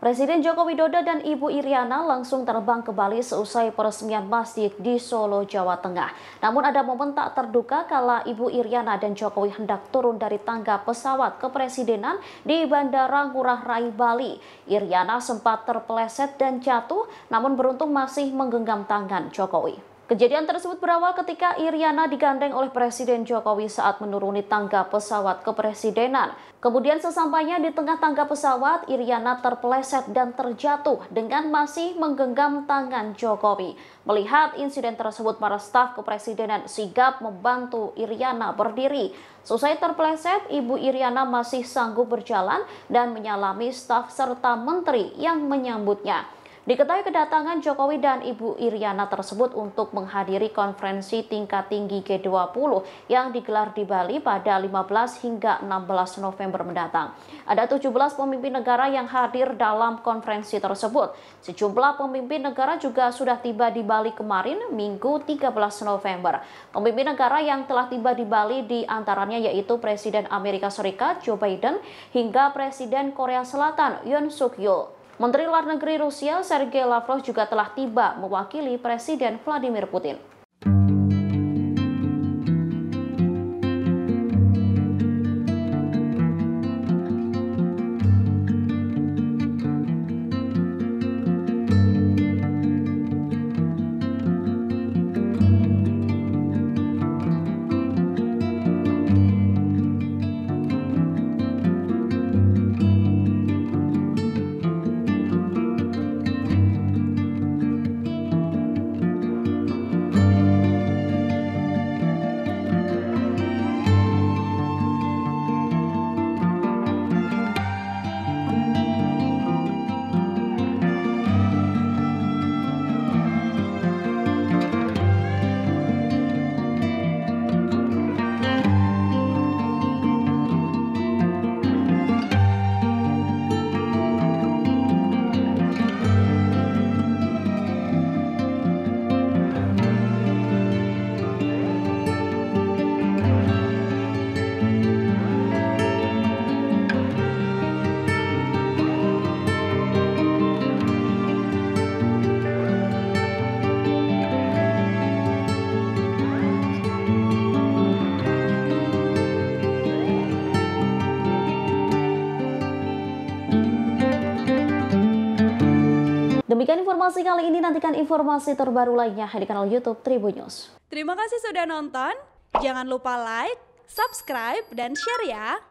Presiden Joko Widodo dan Ibu Iriana langsung terbang ke Bali seusai peresmian masjid di Solo, Jawa Tengah. Namun ada momen tak terduga kala Ibu Iriana dan Jokowi hendak turun dari tangga pesawat kepresidenan di Bandara Ngurah Rai, Bali. Iriana sempat terpeleset dan jatuh, namun beruntung masih menggenggam tangan Jokowi. Kejadian tersebut berawal ketika Iriana digandeng oleh Presiden Jokowi saat menuruni tangga pesawat kepresidenan. Kemudian sesampainya di tengah tangga pesawat, Iriana terpeleset dan terjatuh dengan masih menggenggam tangan Jokowi. Melihat insiden tersebut, para staf kepresidenan sigap membantu Iriana berdiri. Selesai terpeleset, Ibu Iriana masih sanggup berjalan dan menyalami staf serta menteri yang menyambutnya. Diketahui kedatangan Jokowi dan Ibu Iriana tersebut untuk menghadiri konferensi tingkat tinggi G20 yang digelar di Bali pada 15 hingga 16 November mendatang. Ada 17 pemimpin negara yang hadir dalam konferensi tersebut. Sejumlah pemimpin negara juga sudah tiba di Bali kemarin, Minggu 13 November. Pemimpin negara yang telah tiba di Bali di antaranya yaitu Presiden Amerika Serikat Joe Biden hingga Presiden Korea Selatan Yoon Suk Yeol. Menteri Luar Negeri Rusia Sergey Lavrov juga telah tiba mewakili Presiden Vladimir Putin. Demikian informasi kali ini, nantikan informasi terbaru lainnya di kanal YouTube Tribunnews. Terima kasih sudah nonton, jangan lupa like, subscribe, dan share ya!